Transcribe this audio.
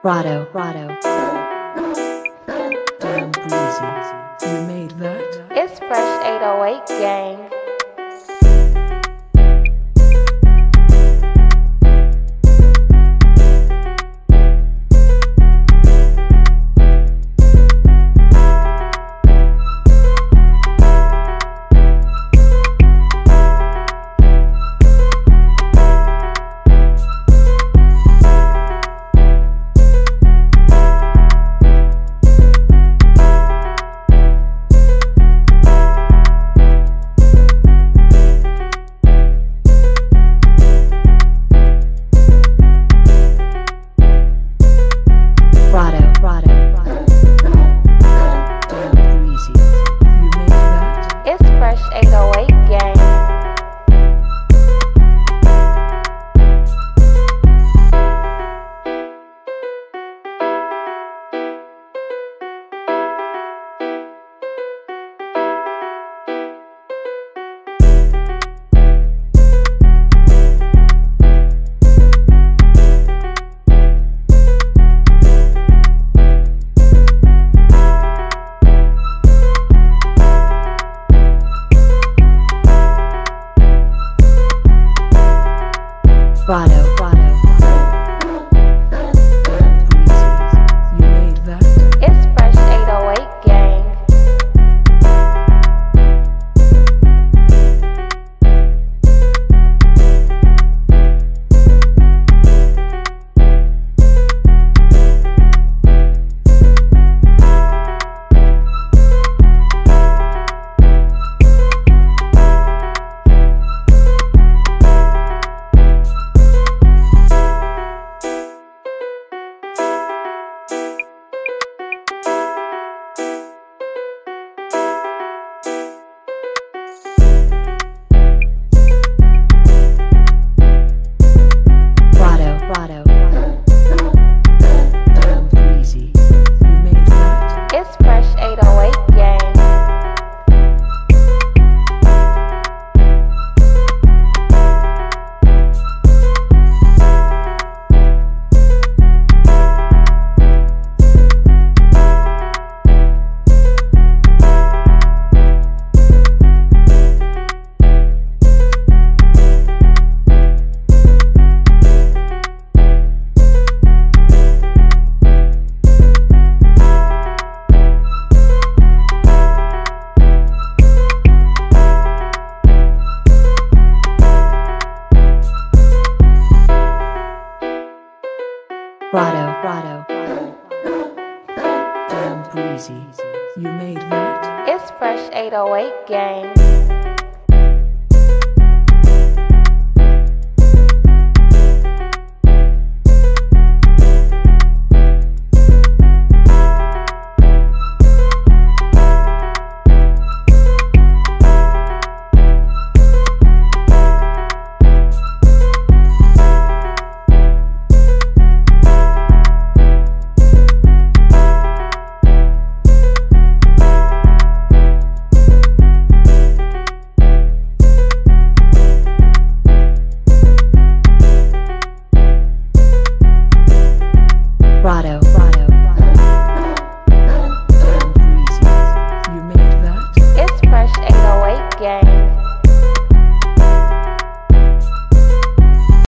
Damn breezy, you made that. It's Fresh 808 gang. Damn breezy, you made that. It's Fresh 808 gang.